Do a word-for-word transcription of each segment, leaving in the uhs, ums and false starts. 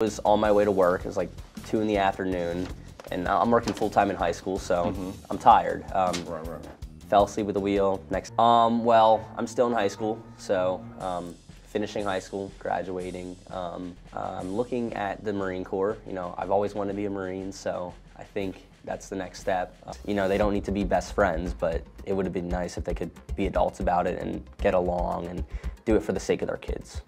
I was on my way to work. It was like two in the afternoon, and I'm working full time in high school, so mm-hmm. I'm tired. Um, right, right. Fell asleep with the wheel. Next, um, well, I'm still in high school, so um, finishing high school, graduating. Um, I'm looking at the Marine Corps. You know, I've always wanted to be a Marine, so I think that's the next step. You know, they don't need to be best friends, but it would have been nice if they could be adults about it and get along and do it for the sake of their kids.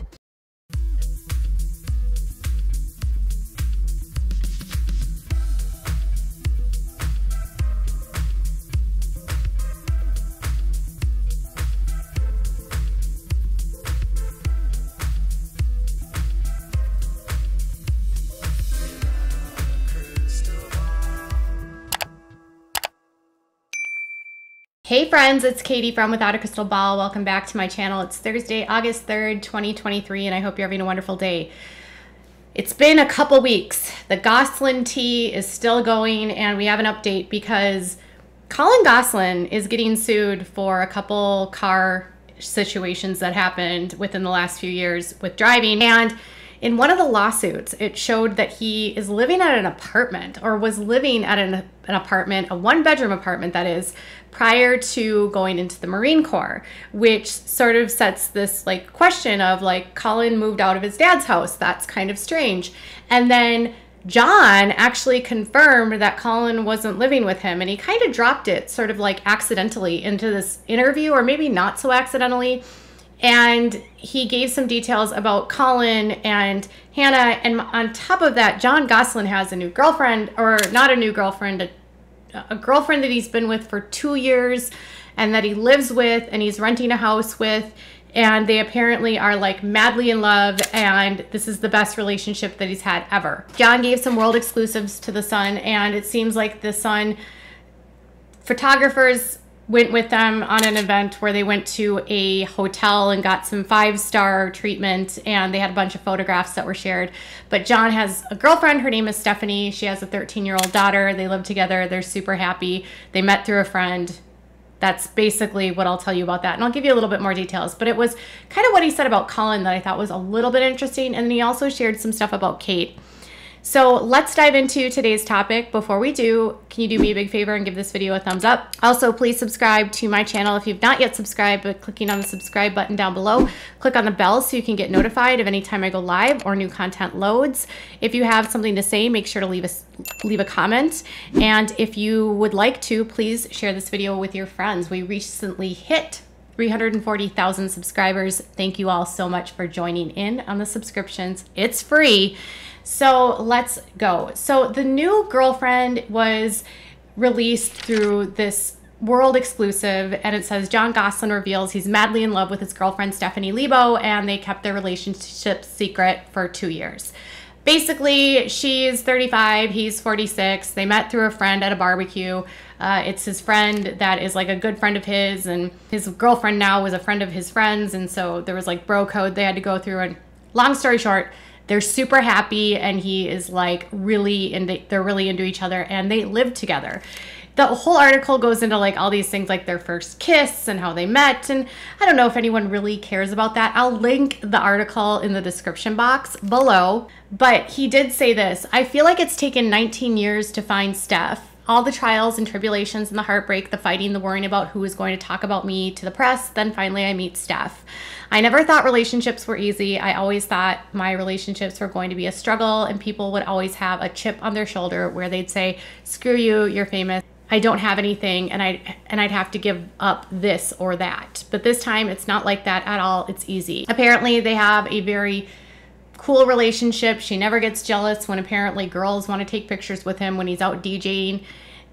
Hey friends, it's Katie from Without a Crystal Ball. Welcome back to my channel. It's Thursday, August third, twenty twenty-three, and I hope you're having a wonderful day. It's been a couple weeks. The Gosselin tea is still going, and we have an update because Colin Gosselin is getting sued for a couple car situations that happened within the last few years with driving. And in one of the lawsuits, it showed that he is living at an apartment, or was living at an, an apartment, a one-bedroom apartment that is, prior to going into the Marine Corps, which sort of sets this like question of like, Colin moved out of his dad's house. That's kind of strange. And then John actually confirmed that Colin wasn't living with him, and he kind of dropped it sort of like accidentally into this interview, or maybe not so accidentally. And he gave some details about Colin and Hannah. And on top of that, John Gosselin has a new girlfriend, or not a new girlfriend, a, a girlfriend that he's been with for two years and that he lives with and he's renting a house with. And they apparently are like madly in love, and this is the best relationship that he's had ever. John gave some world exclusives to The Sun, and it seems like The Sun photographers went with them on an event where they went to a hotel and got some five-star treatment, and they had a bunch of photographs that were shared. But John has a girlfriend. Her name is Stephanie. She has a thirteen-year-old daughter. They live together. They're super happy. They met through a friend. That's basically what I'll tell you about that. And I'll give you a little bit more details. But it was kind of what he said about Colin that I thought was a little bit interesting. And then he also shared some stuff about Kate. So let's dive into today's topic. Before we do, can you do me a big favor and give this video a thumbs up? Also, please subscribe to my channel if you've not yet subscribed by clicking on the subscribe button down below. Click on the bell so you can get notified of any time I go live or new content loads. If you have something to say, make sure to leave a, leave a comment. And if you would like to, please share this video with your friends. We recently hit three hundred forty thousand subscribers. Thank you all so much for joining in on the subscriptions. It's free. So let's go. So the new girlfriend was released through this world exclusive, and it says John Gosselin reveals he's madly in love with his girlfriend Stephanie Lebo, and they kept their relationship secret for two years. Basically, she's thirty-five, he's forty-six. They met through a friend at a barbecue. Uh, it's his friend that is like a good friend of his, and his girlfriend now was a friend of his friend's, and so there was like bro code they had to go through. And long story short, they're super happy, and he is like really into, they're really into each other, and they live together. The whole article goes into like all these things like their first kiss and how they met, and I don't know if anyone really cares about that. I'll link the article in the description box below, but he did say this: I feel like it's taken nineteen years to find Steph. All the trials and tribulations and the heartbreak, the fighting, the worrying about who is going to talk about me to the press. Then finally I meet Steph. I never thought relationships were easy. I always thought my relationships were going to be a struggle, and people would always have a chip on their shoulder where they'd say, screw you, you're famous. I don't have anything, and, I, and I'd have to give up this or that. But this time it's not like that at all. It's easy. Apparently they have a very cool relationship. She never gets jealous when apparently girls want to take pictures with him when he's out DJing.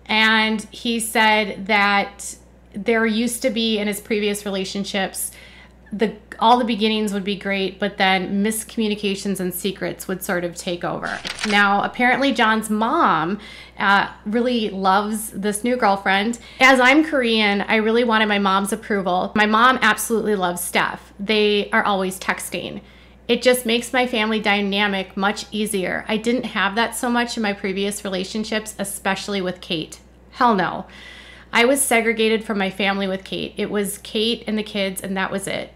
And he said that there used to be in his previous relationships, the all the beginnings would be great, but then miscommunications and secrets would sort of take over. Now, apparently John's mom uh, really loves this new girlfriend. As I'm Korean, I really wanted my mom's approval. My mom absolutely loves Steph. They are always texting. It just makes my family dynamic much easier. I didn't have that so much in my previous relationships, especially with Kate. Hell no. I was segregated from my family with Kate. It was Kate and the kids, and that was it.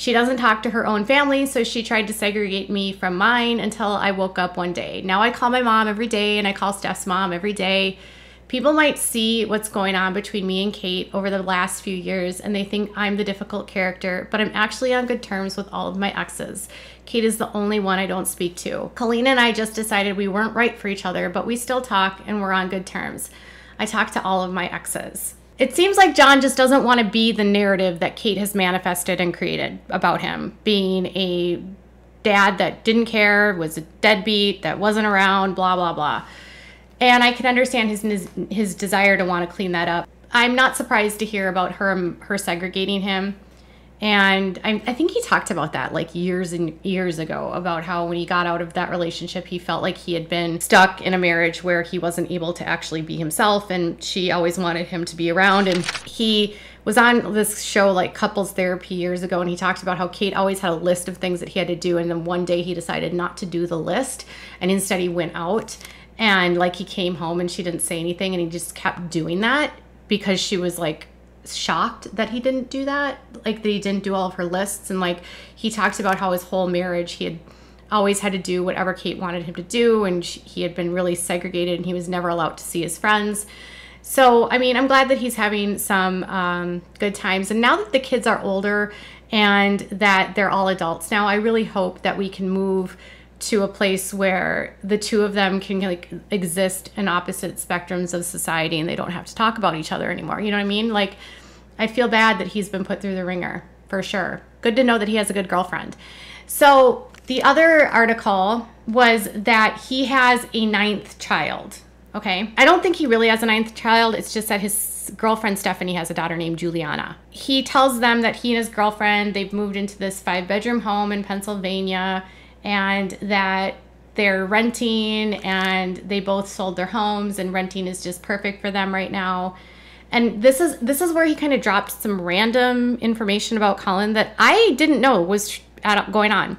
She doesn't talk to her own family, so she tried to segregate me from mine until I woke up one day. Now I call my mom every day and I call Steph's mom every day. People might see what's going on between me and Kate over the last few years and they think I'm the difficult character, but I'm actually on good terms with all of my exes. Kate is the only one I don't speak to. Colleen and I just decided we weren't right for each other, but we still talk and we're on good terms. I talk to all of my exes. It seems like John just doesn't want to be the narrative that Kate has manifested and created about him, being a dad that didn't care, was a deadbeat, that wasn't around, blah, blah, blah. And I can understand his his desire to want to clean that up. I'm not surprised to hear about her, her segregating him. And I, I think he talked about that like years and years ago, about how when he got out of that relationship, he felt like he had been stuck in a marriage where he wasn't able to actually be himself. And she always wanted him to be around. And he was on this show like Couples Therapy years ago. And he talked about how Kate always had a list of things that he had to do. And then one day he decided not to do the list. And instead he went out and like he came home and she didn't say anything. And he just kept doing that because she was like, shocked that he didn't do that, like that he didn't do all of her lists. And like he talked about how his whole marriage he had always had to do whatever Kate wanted him to do, and she, he had been really segregated and he was never allowed to see his friends. So I mean, I'm glad that he's having some um, good times, and now that the kids are older and that they're all adults now, I really hope that we can move to a place where the two of them can like exist in opposite spectrums of society and they don't have to talk about each other anymore. You know what I mean? Like, I feel bad that he's been put through the ringer for sure. Good to know that he has a good girlfriend. So the other article was that he has a ninth child. Okay. I don't think he really has a ninth child. It's just that his girlfriend, Stephanie, has a daughter named Juliana. He tells them that he and his girlfriend, they've moved into this five bedroom home in Pennsylvania, and that they're renting and they both sold their homes and renting is just perfect for them right now. And this is this is where he kind of dropped some random information about Colin that I didn't know was going on.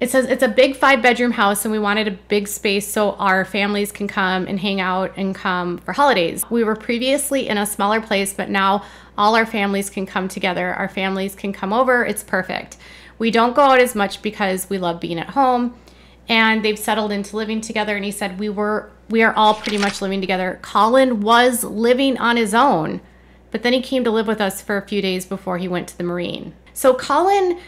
It says it's a big five bedroom house and we wanted a big space so our families can come and hang out and come for holidays. We were previously in a smaller place, but now all our families can come together. Our families can come over. It's perfect. We don't go out as much because we love being at home, and they've settled into living together. And he said, we were, we are all pretty much living together. Colin was living on his own, but then he came to live with us for a few days before he went to the Marine. So Colin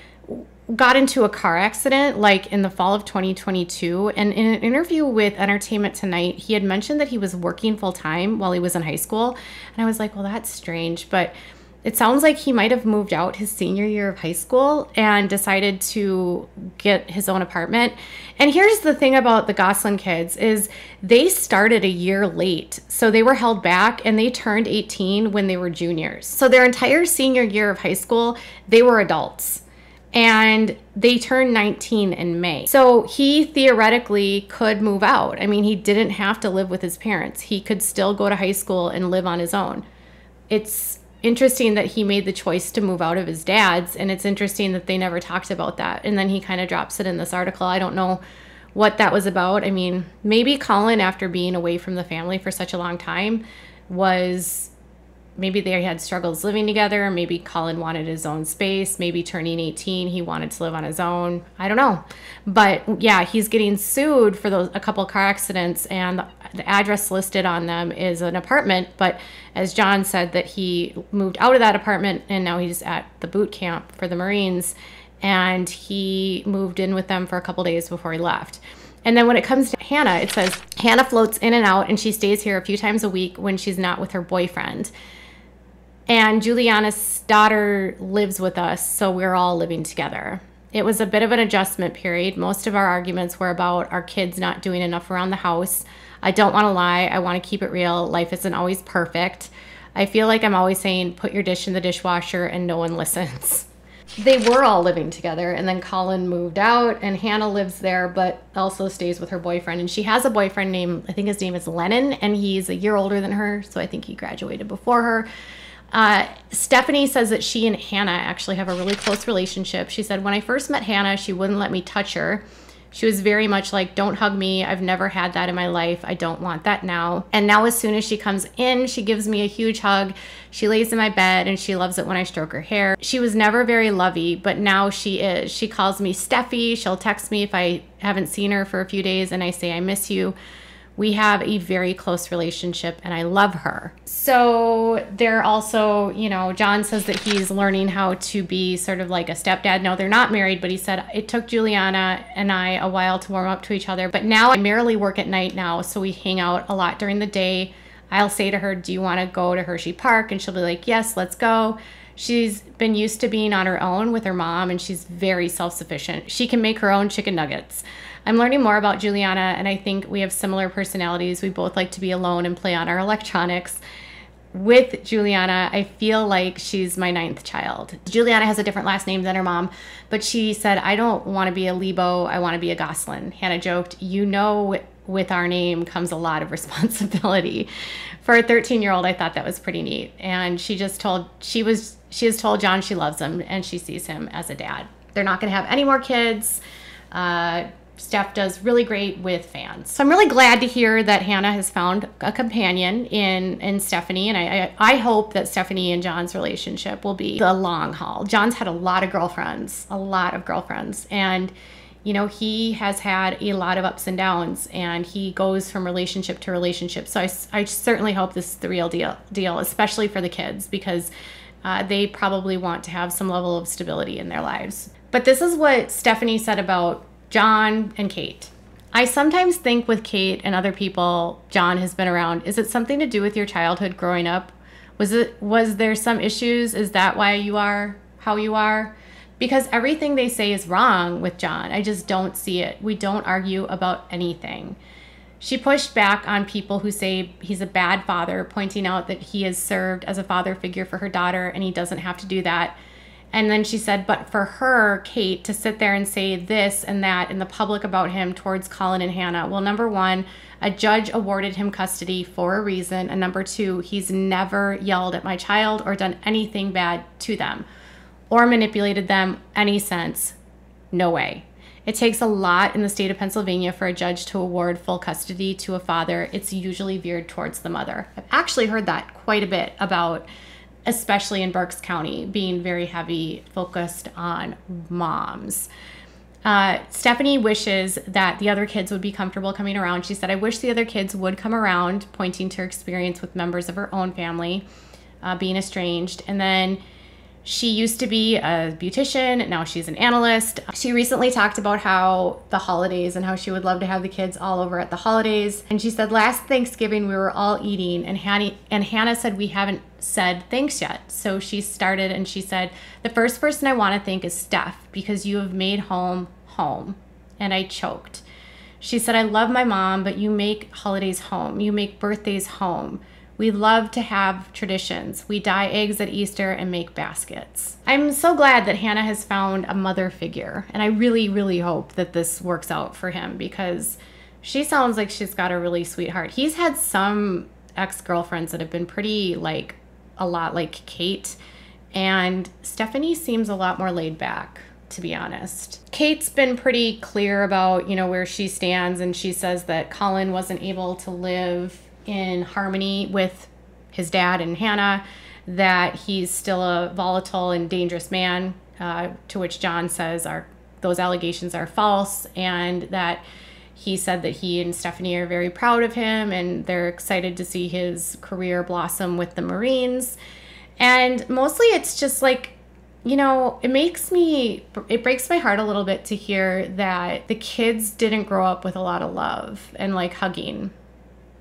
got into a car accident like in the fall of twenty twenty-two. And in an interview with Entertainment Tonight, he had mentioned that he was working full time while he was in high school. And I was like, well, that's strange, but it sounds like he might have moved out his senior year of high school and decided to get his own apartment. And here's the thing about the Gosselin kids is they started a year late. So they were held back and they turned eighteen when they were juniors. So their entire senior year of high school, they were adults and they turned nineteen in May. So he theoretically could move out. I mean, he didn't have to live with his parents. He could still go to high school and live on his own. It's interesting that he made the choice to move out of his dad's, and it's interesting that they never talked about that. And then he kind of drops it in this article. I don't know what that was about. I mean, maybe Colin, after being away from the family for such a long time, was maybe they had struggles living together. Maybe Colin wanted his own space. Maybe turning eighteen, he wanted to live on his own. I don't know. But yeah, he's getting sued for those a couple car accidents, and the address listed on them is an apartment. But as John said, that he moved out of that apartment and now he's at the boot camp for the Marines, and he moved in with them for a couple days before he left. And then when it comes to Hannah, it says Hannah floats in and out and she stays here a few times a week when she's not with her boyfriend. And Juliana's daughter lives with us, so we're all living together. It was a bit of an adjustment period. Most of our arguments were about our kids not doing enough around the house. I don't want to lie. I want to keep it real. Life isn't always perfect. I feel like I'm always saying, put your dish in the dishwasher, and no one listens. They were all living together, and then Colin moved out, and Hannah lives there, but also stays with her boyfriend. And she has a boyfriend named, I think his name is Lennon, and he's a year older than her, so I think he graduated before her. Uh, Stephanie says that she and Hannah actually have a really close relationship. She said, when I first met Hannah, she wouldn't let me touch her. She was very much like, don't hug me. I've never had that in my life. I don't want that now. And now as soon as she comes in, she gives me a huge hug. She lays in my bed and she loves it when I stroke her hair. She was never very lovey, but now she is. She calls me Steffi. She'll text me if I haven't seen her for a few days and I say, I miss you. We have a very close relationship and I love her. So they're also, you know, John says that he's learning how to be sort of like a stepdad. No, they're not married, but he said, it took Juliana and I a while to warm up to each other, but now I merely work at night now. So we hang out a lot during the day. I'll say to her, do you want to go to Hershey Park? And she'll be like, yes, let's go. She's been used to being on her own with her mom and she's very self-sufficient. She can make her own chicken nuggets. I'm learning more about Juliana and I think we have similar personalities. We both like to be alone and play on our electronics. With Juliana, I feel like she's my ninth child. Juliana has a different last name than her mom, but she said, I don't want to be a Lebo, I want to be a Gosselin. Hannah joked, you know, with our name comes a lot of responsibility. For a thirteen year old, I thought that was pretty neat. And she just told, she was, she has told John she loves him and she sees him as a dad. They're not gonna have any more kids. Uh, Steph does really great with fans. So I'm really glad to hear that Hannah has found a companion in, in Stephanie. And I, I, I hope that Stephanie and John's relationship will be the long haul. John's had a lot of girlfriends, a lot of girlfriends. And you know, he has had a lot of ups and downs and he goes from relationship to relationship. So I, I certainly hope this is the real deal, deal, especially for the kids, because uh, they probably want to have some level of stability in their lives. But this is what Stephanie said about John and Kate. I sometimes think with Kate and other people John has been around, is it something to do with your childhood growing up? Was it, was there some issues? Is that why you are how you are? Because everything they say is wrong with John. I just don't see it. We don't argue about anything. She pushed back on people who say he's a bad father, pointing out that he has served as a father figure for her daughter and he doesn't have to do that. And then she said, but for her, Kate, to sit there and say this and that in the public about him towards Colin and Hannah, well, number one, a judge awarded him custody for a reason. And number two, he's never yelled at my child or done anything bad to them, or manipulated them any sense. No way. It takes a lot in the state of Pennsylvania for a judge to award full custody to a father. It's usually veered towards the mother. I've actually heard that quite a bit about, especially in Berks County, being very heavy focused on moms. Uh, Stephanie wishes that the other kids would be comfortable coming around. She said, I wish the other kids would come around, pointing to her experience with members of her own family, uh, being estranged. And then she used to be a beautician, now she's an analyst. She recently talked about how the holidays and how she would love to have the kids all over at the holidays. And she said, last Thanksgiving, we were all eating and Hannah, and Hannah said, we haven't said thanks yet. So she started and she said, the first person I want to thank is Steph, because you have made home home. And I choked. She said, I love my mom, but you make holidays home. You make birthdays home. We love to have traditions. We dye eggs at Easter and make baskets. I'm so glad that Hannah has found a mother figure. And I really, really hope that this works out for him, because she sounds like she's got a really sweet heart. He's had some ex-girlfriends that have been pretty like, a lot like Kate. And Stephanie seems a lot more laid back, to be honest. Kate's been pretty clear about, you know, where she stands. And she says that Colin wasn't able to live in harmony with his dad and Hannah, that he's still a volatile and dangerous man, uh, to which John says are those allegations are false, and that he said that he and Stephanie are very proud of him and they're excited to see his career blossom with the Marines. And mostly it's just like, you know, it makes me, it breaks my heart a little bit to hear that the kids didn't grow up with a lot of love and like hugging.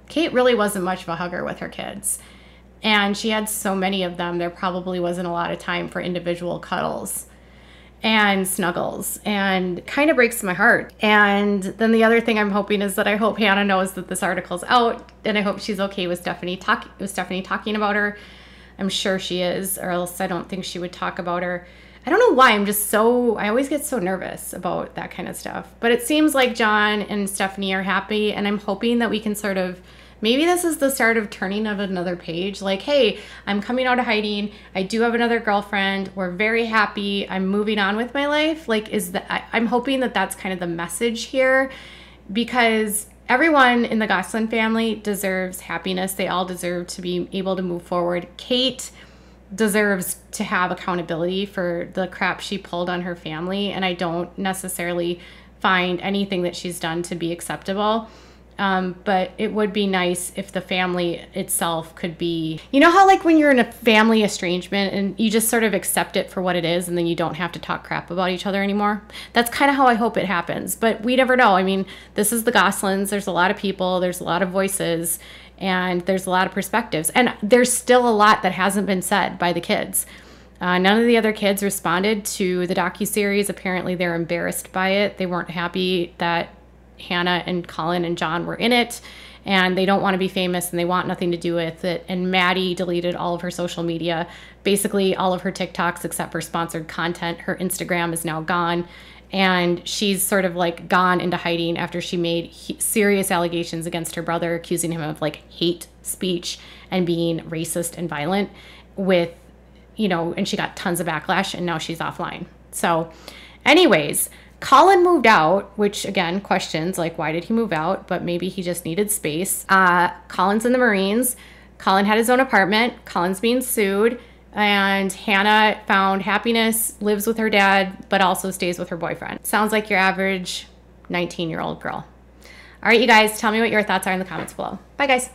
Kate really wasn't much of a hugger with her kids, and she had so many of them, there probably wasn't a lot of time for individual cuddles and snuggles, and kind of breaks my heart. And then the other thing I'm hoping is that I hope Hannah knows that this article's out, and I hope she's okay with Stephanie, talk with Stephanie talking about her. I'm sure she is, or else I don't think she would talk about her. I don't know why, I'm just so, I always get so nervous about that kind of stuff. But it seems like John and Stephanie are happy, and I'm hoping that we can sort of Maybe this is the start of turning of another page. Like, hey, I'm coming out of hiding. I do have another girlfriend. We're very happy. I'm moving on with my life. Like, is that, I, I'm hoping that that's kind of the message here, because everyone in the Gosselin family deserves happiness. They all deserve to be able to move forward. Kate deserves to have accountability for the crap she pulled on her family, and I don't necessarily find anything that she's done to be acceptable. Um, but it would be nice if the family itself could be, you know how like when you're in a family estrangement and you just sort of accept it for what it is and then you don't have to talk crap about each other anymore? That's kind of how I hope it happens, but we never know. I mean, this is the Goslins. There's a lot of people, there's a lot of voices, and there's a lot of perspectives, and there's still a lot that hasn't been said by the kids. Uh, none of the other kids responded to the docuseries. Apparently they're embarrassed by it. They weren't happy that Hannah and Colin and John were in it, and they don't want to be famous and they want nothing to do with it. And Maddie deleted all of her social media, basically all of her TikToks except for sponsored content. Her Instagram is now gone, and she's sort of like gone into hiding after she made he serious allegations against her brother, accusing him of like hate speech and being racist and violent, with, you know, and she got tons of backlash, and now she's offline. So anyways, Colin moved out, which again, questions like, why did he move out? But maybe he just needed space. Uh, Colin's in the Marines. Colin had his own apartment. Colin's being sued. And Hannah found happiness, lives with her dad, but also stays with her boyfriend. Sounds like your average nineteen-year-old girl. All right, you guys, tell me what your thoughts are in the comments below. Bye, guys.